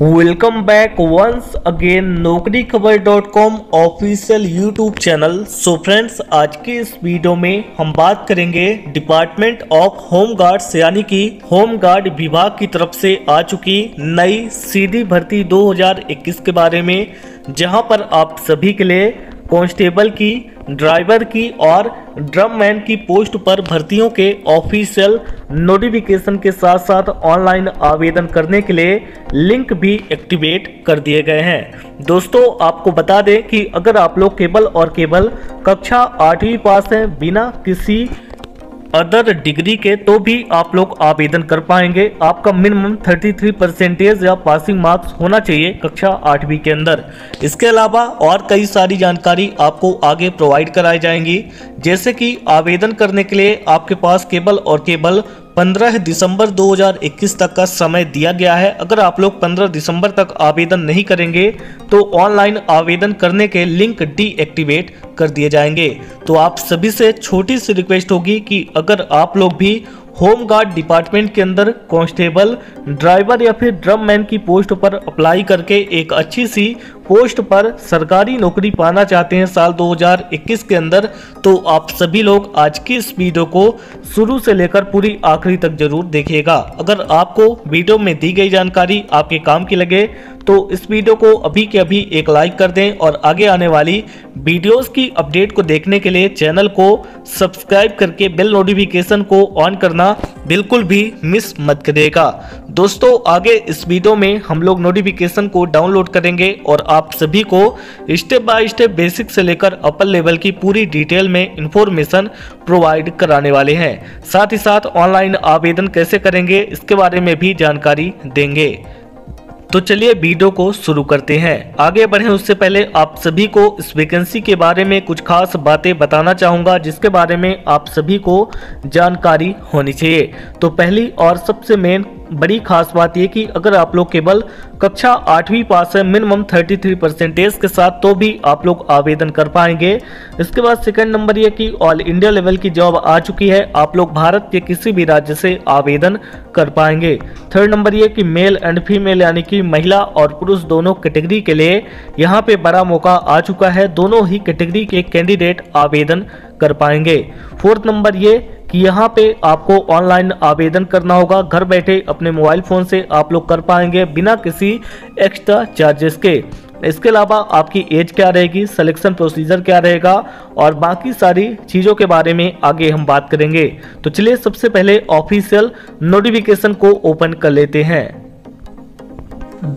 Welcome back once again Naukrikhabar .com official YouTube channel. So friends, आज के इस video में हम बात करेंगे डिपार्टमेंट ऑफ होम गार्ड्स यानी कि होम गार्ड विभाग की तरफ से आ चुकी नई सीधी भर्ती 2021 के बारे में, जहां पर आप सभी के लिए कांस्टेबल की, ड्राइवर की और ड्रममैन की पोस्ट पर भर्तियों के ऑफिशियल नोटिफिकेशन के साथ साथ ऑनलाइन आवेदन करने के लिए लिंक भी एक्टिवेट कर दिए गए हैं। दोस्तों, आपको बता दें कि अगर आप लोग केवल और केवल कक्षा 8वीं पास हैं बिना किसी अदर डिग्री के, तो भी आप लोग आवेदन कर पाएंगे। आपका मिनिमम 33% या पासिंग मार्क्स होना चाहिए कक्षा 8वीं के अंदर। इसके अलावा और कई सारी जानकारी आपको आगे प्रोवाइड कराई जाएंगी, जैसे कि आवेदन करने के लिए आपके पास केवल और केवल 15 दिसंबर 2021 तक का समय दिया गया है। अगर आप लोग 15 दिसंबर तक आवेदन नहीं करेंगे तो ऑनलाइन आवेदन करने के लिंक डीएक्टिवेट कर दिए जाएंगे। तो आप सभी से छोटी सी रिक्वेस्ट होगी कि अगर आप लोग भी होम गार्ड डिपार्टमेंट के अंदर कांस्टेबल, ड्राइवर या फिर ड्रममैन की पोस्ट पर अप्लाई करके एक अच्छी सी पोस्ट पर सरकारी नौकरी पाना चाहते हैं साल 2021 के अंदर, तो आप सभी लोग आज की इस वीडियो को शुरू से लेकर पूरी आखिरी तक जरूर देखिएगा। अगर आपको वीडियो में दी गई जानकारी आपके काम की लगे तो इस वीडियो को अभी के अभी एक लाइक कर दें और आगे आने वाली वीडियोस की अपडेट को देखने के लिए चैनल को सब्सक्राइब करके बेल नोटिफिकेशन को ऑन करना बिल्कुल भी मिस मत करिएगा। दोस्तों, आगे इस वीडियो में हम लोग नोटिफिकेशन को डाउनलोड करेंगे और आप सभी को स्टेप बाय स्टेप बेसिक से लेकर अपर लेवल की पूरी डिटेल में इंफॉर्मेशन प्रोवाइड कराने वाले हैं। साथ ही साथ ऑनलाइन आवेदन कैसे करेंगे इसके बारे में भी जानकारी देंगे। तो चलिए वीडियो को शुरू करते हैं। आगे बढ़ें उससे पहले आप सभी को इस वैकेंसी के बारे में कुछ खास बातें बताना चाहूँगा, जिसके बारे में आप सभी को जानकारी होनी चाहिए। तो पहली और सबसे मेन बड़ी खास बात यह कि अगर आप लोग केवल कक्षा 8वीं पास है मिनिमम 33% के साथ, तो भी आप लोग आवेदन कर पाएंगे। इसके बाद सेकंड नंबर ये कि ऑल इंडिया लेवल की जॉब आ चुकी है, आप लोग भारत के किसी भी राज्य से आवेदन कर पाएंगे। थर्ड नंबर ये कि मेल एंड फीमेल यानी कि महिला और पुरुष दोनों कैटेगरी के लिए यहाँ पे बड़ा मौका आ चुका है, दोनों ही कैटेगरी के कैंडिडेट आवेदन कर पाएंगे। फोर्थ नंबर ये कि यहाँ पे आपको ऑनलाइन आवेदन करना होगा, घर बैठे अपने मोबाइल फ़ोन से आप लोग कर पाएंगे बिना किसी एक्स्ट्रा चार्जेस के। इसके अलावा आपकी एज क्या रहेगी, सिलेक्शन प्रोसीजर क्या रहेगा और बाकी सारी चीज़ों के बारे में आगे हम बात करेंगे। तो चलिए सबसे पहले ऑफिशियल नोटिफिकेशन को ओपन कर लेते हैं।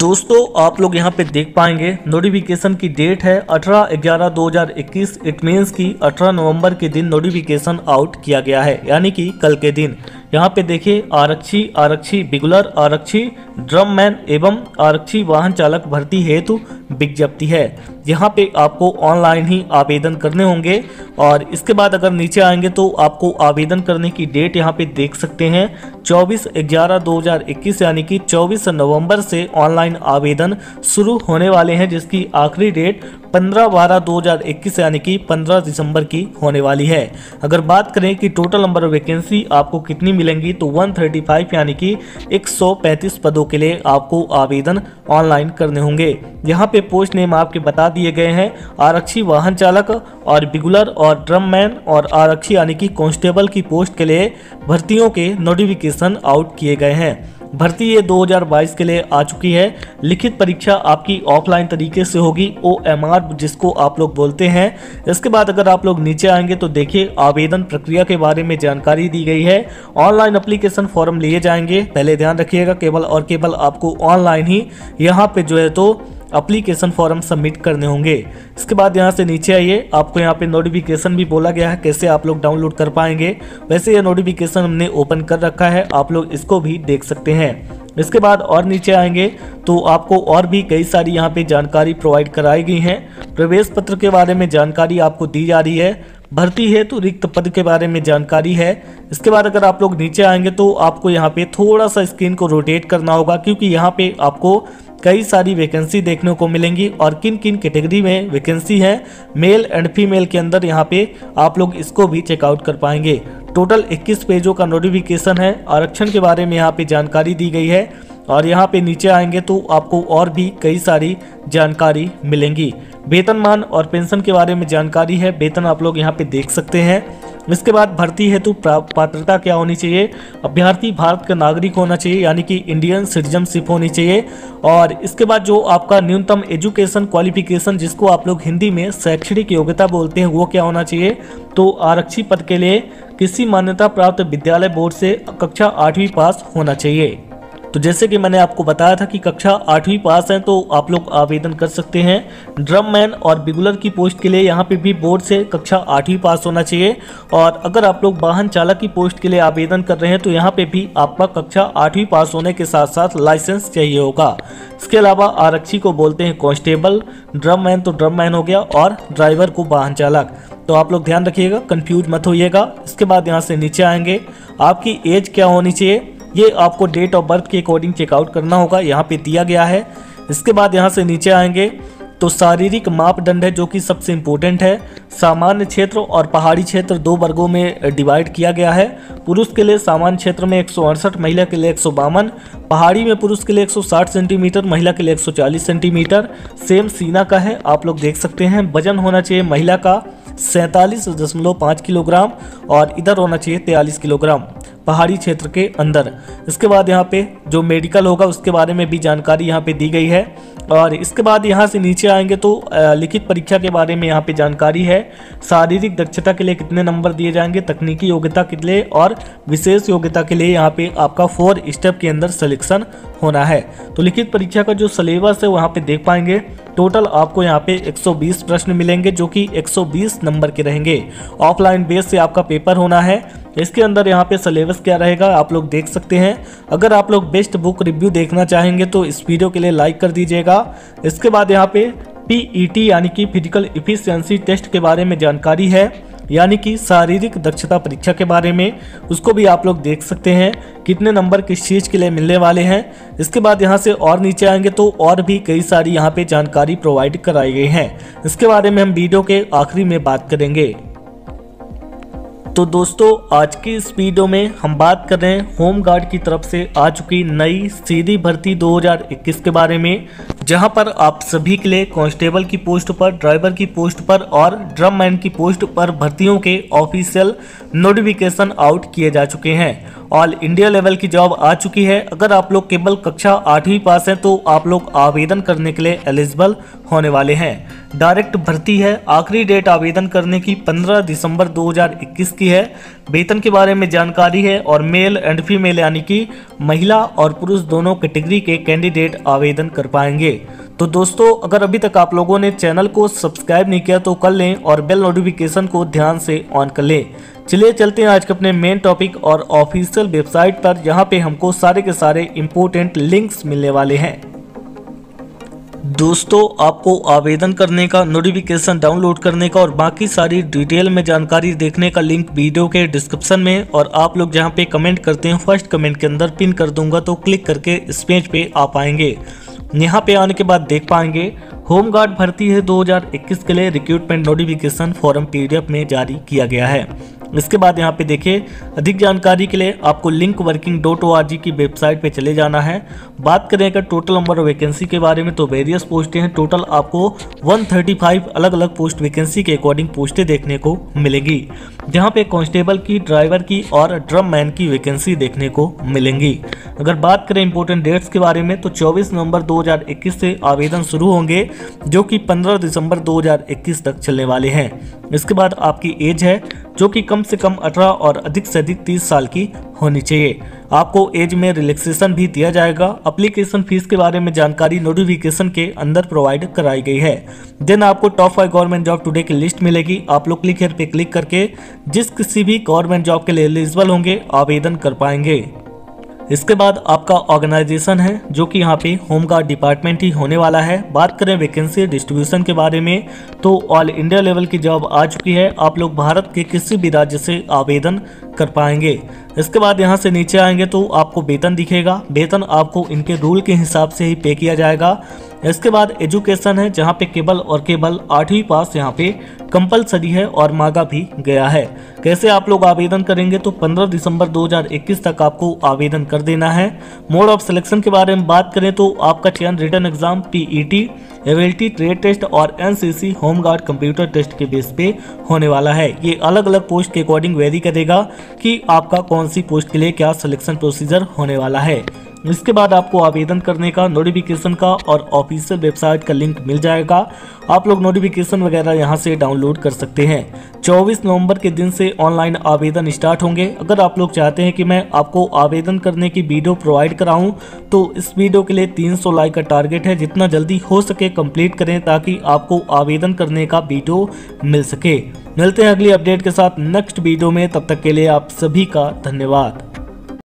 दोस्तों, आप लोग यहां पे देख पाएंगे नोटिफिकेशन की डेट है 18/11/2021। इट मीन्स कि 18 नवंबर के दिन नोटिफिकेशन आउट किया गया है, यानी कि कल के दिन। यहां पे देखिए आरक्षी बिगुलर आरक्षी ड्रममैन एवं आरक्षी वाहन चालक भर्ती हेतु विज्ञप्ति है। यहाँ पे आपको ऑनलाइन ही आवेदन करने होंगे और इसके बाद अगर नीचे आएंगे तो आपको आवेदन करने की डेट यहाँ पे देख सकते हैं 24/11/2021, यानी कि 24 नवंबर से ऑनलाइन आवेदन शुरू होने वाले हैं, जिसकी आखिरी डेट 15/12/2021 यानी कि 15 दिसंबर की होने वाली है। अगर बात करें कि टोटल नंबर ऑफ वैकेंसी आपको कितनी मिलेंगी, तो 135 यानी कि 135 पदों के लिए आपको आवेदन ऑनलाइन करने होंगे। यहाँ पे पोस्ट नेम आपके बता दिए गए हैं, आरक्षी वाहन चालक और बिगुलर और ड्रममैन और आरक्षी यानी कि कांस्टेबल की पोस्ट के लिए भर्तियों के नोटिफिकेशन आउट किए गए हैं। भर्ती ये 2022 के लिए आ चुकी है। लिखित परीक्षा आपकी ऑफलाइन तरीके से होगी, OMR जिसको आप लोग बोलते हैं। इसके बाद अगर आप लोग नीचे आएंगे तो देखिए आवेदन प्रक्रिया के बारे में जानकारी दी गई है। ऑनलाइन अप्लीकेशन फॉर्म लिए जाएंगे, पहले ध्यान रखिएगा केवल और केवल आपको ऑनलाइन ही यहाँ पे जो है तो एप्लीकेशन फॉर्म सबमिट करने होंगे। इसके बाद यहाँ से नीचे आइए, आपको यहाँ पे नोटिफिकेशन भी बोला गया है कैसे आप लोग डाउनलोड कर पाएंगे। वैसे यह नोटिफिकेशन हमने ओपन कर रखा है, आप लोग इसको भी देख सकते हैं। इसके बाद और नीचे आएंगे तो आपको और भी कई सारी यहाँ पे जानकारी प्रोवाइड कराई गई हैं। प्रवेश पत्र के बारे में जानकारी आपको दी जा रही है, भर्ती है तो रिक्त पद के बारे में जानकारी है। इसके बाद अगर आप लोग नीचे आएंगे तो आपको यहाँ पे थोड़ा सा स्क्रीन को रोटेट करना होगा, क्योंकि यहाँ पे आपको कई सारी वैकेंसी देखने को मिलेंगी और किन किन कैटेगरी में वैकेंसी है मेल एंड फीमेल के अंदर, यहाँ पे आप लोग इसको भी चेकआउट कर पाएंगे। टोटल 21 पेजों का नोटिफिकेशन है। आरक्षण के बारे में यहाँ पे जानकारी दी गई है। और यहाँ पे नीचे आएंगे तो आपको और भी कई सारी जानकारी मिलेंगी। वेतनमान और पेंशन के बारे में जानकारी है, वेतन आप लोग यहाँ पे देख सकते हैं। इसके बाद भर्ती हेतु पात्रता क्या होनी चाहिए, अभ्यर्थी भारत का नागरिक होना चाहिए यानी कि इंडियन सिटीजनशिप होनी चाहिए। और इसके बाद जो आपका न्यूनतम एजुकेशन क्वालिफिकेशन जिसको आप लोग हिंदी में शैक्षणिक योग्यता बोलते हैं वो क्या होना चाहिए, तो आरक्षित पद के लिए किसी मान्यता प्राप्त विद्यालय बोर्ड से कक्षा 8वीं पास होना चाहिए। तो जैसे कि मैंने आपको बताया था कि कक्षा 8वीं पास है तो आप लोग आवेदन कर सकते हैं। ड्रम मैन और बिगुलर की पोस्ट के लिए यहाँ पे भी बोर्ड से कक्षा 8वीं पास होना चाहिए। और अगर आप लोग वाहन चालक की पोस्ट के लिए आवेदन कर रहे हैं तो यहाँ पे भी आपका कक्षा 8वीं पास होने के साथ साथ लाइसेंस चाहिए होगा। इसके अलावा आरक्षी को बोलते हैं कॉन्स्टेबल, ड्रम मैन तो ड्रम मैन हो गया, और ड्राइवर को वाहन चालक। तो आप लोग ध्यान रखिएगा, कन्फ्यूज मत होइएगा। इसके बाद यहाँ से नीचे आएंगे, आपकी एज क्या होनी चाहिए, ये आपको डेट ऑफ बर्थ के अकॉर्डिंग चेकआउट करना होगा, यहाँ पे दिया गया है। इसके बाद यहाँ से नीचे आएंगे तो शारीरिक मापदंड है जो कि सबसे इम्पोर्टेंट है। सामान्य क्षेत्र और पहाड़ी क्षेत्र दो वर्गों में डिवाइड किया गया है। पुरुष के लिए सामान्य क्षेत्र में 168, महिला के लिए 152, पहाड़ी में पुरुष के लिए 160 सेंटीमीटर, महिला के लिए 140 सेंटीमीटर। सेम सीना का है, आप लोग देख सकते हैं। वजन होना चाहिए महिला का 47.5 किलोग्राम और इधर होना चाहिए 43 किलोग्राम पहाड़ी क्षेत्र के अंदर। इसके बाद यहाँ पे जो मेडिकल होगा उसके बारे में भी जानकारी यहाँ पे दी गई है। और इसके बाद यहाँ से नीचे आएंगे तो लिखित परीक्षा के बारे में यहाँ पे जानकारी है। शारीरिक दक्षता के लिए कितने नंबर दिए जाएंगे, तकनीकी योग्यता के लिए और विशेष योग्यता के लिए यहाँ पे आपका 4 स्टेप के अंदर सिलेक्शन होना है। तो लिखित परीक्षा का जो सिलेबस है वहाँ पे देख पाएंगे। टोटल आपको यहाँ पे 120 प्रश्न मिलेंगे जो कि 120 नंबर के रहेंगे। ऑफलाइन बेस से आपका पेपर होना है। इसके अंदर यहाँ पे सिलेबस क्या रहेगा आप लोग देख सकते हैं। अगर आप लोग बेस्ट बुक रिव्यू देखना चाहेंगे तो इस वीडियो के लिए लाइक कर दीजिएगा। इसके बाद यहाँ पे PET यानी कि फिजिकल इफिशियंसी टेस्ट के बारे में जानकारी है, यानी कि शारीरिक दक्षता परीक्षा के बारे में, उसको भी आप लोग देख सकते हैं कितने नंबर किस चीज़ के लिए मिलने वाले हैं। इसके बाद यहाँ से और नीचे आएंगे तो और भी कई सारी यहाँ पे जानकारी प्रोवाइड कराई गई हैं। इसके बारे में हम वीडियो के आखिरी में बात करेंगे। तो दोस्तों आज की इस वीडियो में हम बात कर रहे हैं होम गार्ड की तरफ से आ चुकी नई सीधी भर्ती 2021 के बारे में, जहां पर आप सभी के लिए कांस्टेबल की पोस्ट पर, ड्राइवर की पोस्ट पर और ड्रम मैन की पोस्ट पर भर्तियों के ऑफिशियल नोटिफिकेशन आउट किए जा चुके हैं। ऑल इंडिया लेवल की जॉब आ चुकी है। अगर आप लोग केवल कक्षा 8वीं पास हैं तो आप लोग आवेदन करने के लिए एलिजिबल होने वाले हैं। डायरेक्ट भर्ती है। आखिरी डेट आवेदन करने की 15 दिसंबर 2021 की है। वेतन के बारे में जानकारी है और मेल एंड फीमेल यानी कि महिला और पुरुष दोनों कैटेगरी के कैंडिडेट आवेदन कर पाएंगे। तो दोस्तों अगर अभी तक आप लोगों ने चैनल को सब्सक्राइब नहीं किया तो कर लें और बेल नोटिफिकेशन को ध्यान से ऑन कर लें। चलिए चलते हैं आज के अपने मेन टॉपिक और ऑफिशियल वेबसाइट पर, जहां पे हमको सारे के सारे इम्पोर्टेंट लिंक्स मिलने वाले हैं। दोस्तों आपको आवेदन करने का, नोटिफिकेशन डाउनलोड करने का और बाकी सारी डिटेल में जानकारी देखने का लिंक वीडियो के डिस्क्रिप्शन में, और आप लोग जहां पे कमेंट करते हैं फर्स्ट कमेंट के अंदर पिन कर दूंगा तो क्लिक करके इस पेज पे आ पाएंगे। यहाँ पे आने के बाद देख पाएंगे होम गार्ड भर्ती है 2021 के लिए रिक्रूटमेंट नोटिफिकेशन फॉर्म PDF में जारी किया गया है। इसके बाद यहाँ पे देखिए अधिक जानकारी के लिए आपको linkworking.org की वेबसाइट पे चले जाना है। बात करें अगर टोटल नंबर ऑफ वैकेंसी के बारे में तो वेरियस पोस्टें हैं। टोटल आपको 135 अलग अलग पोस्ट वैकेंसी के अकॉर्डिंग पोस्टें देखने को मिलेगी, जहाँ पे कांस्टेबल की, ड्राइवर की और ड्रम मैन की वैकेंसी देखने को मिलेंगी। अगर बात करें इंपॉर्टेंट डेट्स के बारे में तो 24 नवंबर 2021 से आवेदन शुरू होंगे जो कि 15 दिसंबर 2021 तक चलने वाले हैं। इसके बाद आपकी एज है जो कि कम से कम 18 और अधिक से अधिक 30 साल की होनी चाहिए। आपको एज में रिलैक्सेशन भी दिया जाएगा। एप्लीकेशन फीस के बारे में जानकारी नोटिफिकेशन के अंदर प्रोवाइड कराई गई है। देन आपको टॉप 5 गवर्नमेंट जॉब टुडे की लिस्ट मिलेगी। आप लोग क्लिक हेयर पे क्लिक करके जिस किसी भी गवर्नमेंट जॉब के लिए एलिजिबल होंगे आवेदन कर पाएंगे। इसके बाद आपका ऑर्गेनाइजेशन है जो कि यहाँ पे होमगार्ड डिपार्टमेंट ही होने वाला है। बात करें वैकेंसी डिस्ट्रीब्यूशन के बारे में तो ऑल इंडिया लेवल की जॉब आ चुकी है। आप लोग भारत के किसी भी राज्य से आवेदन कर पाएंगे। इसके बाद यहाँ से नीचे आएंगे तो आपको वेतन दिखेगा, वेतन आपको इनके रूल के हिसाब से ही पे किया जाएगा। इसके बाद एजुकेशन है, जहाँ पे केवल और केवल 8वीं पास यहाँ पे कंपलसरी है और मांगा भी गया है। कैसे आप लोग आवेदन करेंगे तो 15 दिसंबर 2021 तक आपको आवेदन कर देना है। मोड ऑफ सिलेक्शन के बारे में बात करें तो आपका चयन written exam, PET, ability trade test और एनसीसी होमगार्ड कंप्यूटर टेस्ट के बेस पे होने वाला है। ये अलग अलग पोस्ट के अकॉर्डिंग वेरी करेगा कि आपका कौन सी पोस्ट के लिए क्या सिलेक्शन प्रोसीजर होने वाला है। इसके बाद आपको आवेदन करने का, नोटिफिकेशन का और ऑफिशियल वेबसाइट का लिंक मिल जाएगा। आप लोग नोटिफिकेशन वगैरह यहां से डाउनलोड कर सकते हैं। 24 नवंबर के दिन से ऑनलाइन आवेदन स्टार्ट होंगे। अगर आप लोग चाहते हैं कि मैं आपको आवेदन करने की वीडियो प्रोवाइड कराऊं तो इस वीडियो के लिए 300 लाइक का टारगेट है। जितना जल्दी हो सके कंप्लीट करें ताकि आपको आवेदन करने का वीडियो मिल सके। मिलते हैं अगली अपडेट के साथ नेक्स्ट वीडियो में, तब तक के लिए आप सभी का धन्यवाद।